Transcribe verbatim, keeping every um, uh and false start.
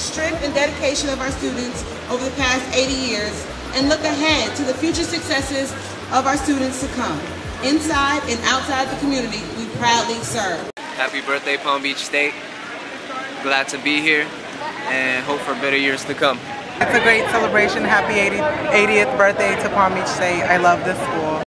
the strength and dedication of our students over the past eighty years and look ahead to the future successes of our students to come. Inside and outside the community we proudly serve. Happy birthday, Palm Beach State. Glad to be here and hope for better years to come. It's a great celebration. Happy eightieth birthday to Palm Beach State. I love this school.